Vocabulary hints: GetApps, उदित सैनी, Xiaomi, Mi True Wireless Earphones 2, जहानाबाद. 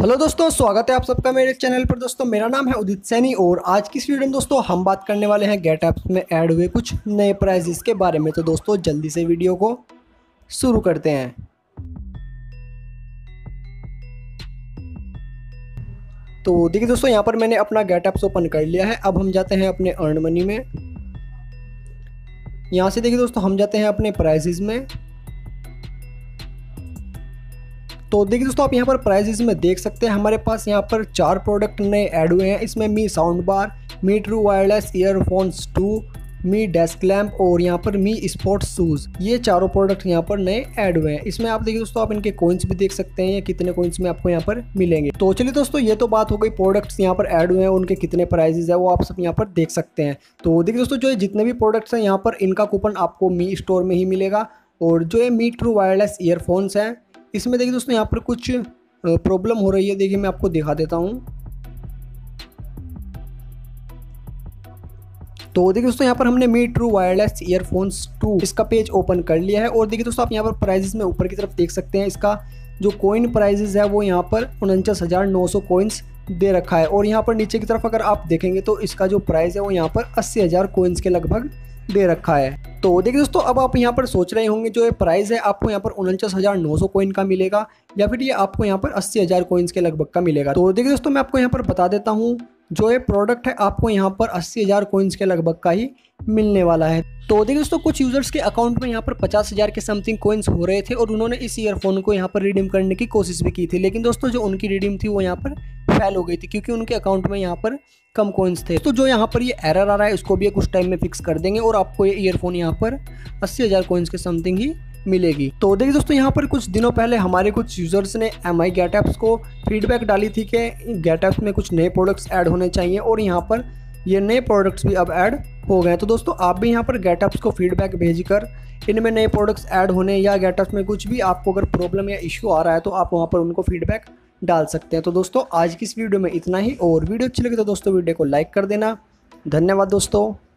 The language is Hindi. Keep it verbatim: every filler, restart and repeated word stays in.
हेलो दोस्तों, स्वागत है आप सबका मेरे चैनल पर। दोस्तों मेरा नाम है उदित सैनी और आज की इस वीडियो में दोस्तों हम बात करने वाले हैं गेटएप्स में ऐड हुए कुछ नए प्राइजेस के बारे में। तो दोस्तों जल्दी से वीडियो को शुरू करते हैं। तो देखिए दोस्तों, यहाँ पर मैंने अपना गेटएप्स ओपन कर लिया है। अब हम जाते हैं अपने अर्न मनी में। यहाँ से देखिए दोस्तों हम जाते हैं अपने प्राइजेस में। तो देखिए दोस्तों, आप यहाँ पर प्राइजेस में देख सकते हैं हमारे पास यहाँ पर चार प्रोडक्ट नए ऐड हुए हैं। इसमें Mi Sound Bar, Mi True Wireless Earphones two, Mi Desk Lamp और यहाँ पर Mi Sports Shoes, ये चारों प्रोडक्ट यहाँ पर नए ऐड हुए हैं। इसमें आप देखिए दोस्तों, आप इनके कॉइन्स भी देख सकते हैं, कितने कॉइन्स में आपको यहाँ पर मिलेंगे। तो चलिए दोस्तों, ये तो बात हो गई प्रोडक्ट्स यहाँ पर ऐड हुए हैं, उनके कितने प्राइजेस है वो आप सब यहाँ पर देख सकते हैं। तो देखिए दोस्तों, जो जितने भी प्रोडक्ट्स हैं यहाँ पर इनका कूपन आपको Mi स्टोर में ही मिलेगा। और जो ये Mi True Wireless Earphones हैं, इसमें देखिए दोस्तों यहाँ पर कुछ प्रॉब्लम हो रही है। देखिए मैं आपको दिखा देता हूँ। तो देखिए दोस्तों, यहाँ पर हमने Mi True Wireless Earphones two इसका पेज ओपन कर लिया है और देखिए दोस्तों आप यहाँ पर प्राइजेस में ऊपर की तरफ देख सकते हैं। इसका जो कॉइन प्राइजेस है वो यहाँ पर उनचास हज़ार नौ सौ कॉइन्स दे रखा है। और यहाँ पर नीचे की तरफ अगर आप देखेंगे तो इसका जो प्राइस है वो यहाँ पर अस्सी हज़ार कॉइन्स के लगभग दे रखा है। तो देखिए दोस्तों, अब आप यहाँ पर सोच रहे होंगे जो ये प्राइस है आपको यहाँ पर उनचास हज़ार नौ सौ कॉइन का मिलेगा या फिर ये आपको यहाँ पर अस्सी हज़ार कॉइन्स के लगभग का मिलेगा। तो देखिए दोस्तों, मैं आपको यहाँ पर बता देता हूँ जो ये प्रोडक्ट है आपको यहाँ पर अस्सी हज़ार कॉइन्स के लगभग का ही मिलने वाला है। तो देखिए दोस्तों, कुछ यूजर्स के अकाउंट में यहाँ पर पचास हज़ार के समथिंग कॉइन्स हो रहे थे और उन्होंने इस ईयरफोन को यहाँ पर रिडीम करने की कोशिश भी की थी, लेकिन दोस्तों जो उनकी रिडीम थी वो यहाँ पर फेल हो गई थी क्योंकि उनके अकाउंट में यहाँ पर कम कॉइन्स थे। तो जो यहाँ पर ये यह एरर आ रहा है उसको भी कुछ टाइम में फिक्स कर देंगे और आपको ये ईयरफोन यहाँ पर अस्सी हज़ार कॉइन्स के समथिंग ही मिलेगी। तो देखिए दोस्तों, यहाँ पर कुछ दिनों पहले हमारे कुछ यूजर्स ने एमआई गेटएप्स को फीडबैक डाली थी कि गेटएप्स में कुछ नए प्रोडक्ट्स ऐड होने चाहिए और यहाँ पर ये नए प्रोडक्ट्स भी अब ऐड हो गए। तो दोस्तों आप भी यहाँ पर गेटएप्स को फीडबैक भेजकर इनमें नए प्रोडक्ट्स ऐड होने या गेटएप्स में कुछ भी आपको अगर प्रॉब्लम या इशू आ रहा है तो आप वहाँ पर उनको फीडबैक डाल सकते हैं। तो दोस्तों आज की इस वीडियो में इतना ही और वीडियो अच्छी लगी तो दोस्तों वीडियो को लाइक कर देना। धन्यवाद दोस्तों।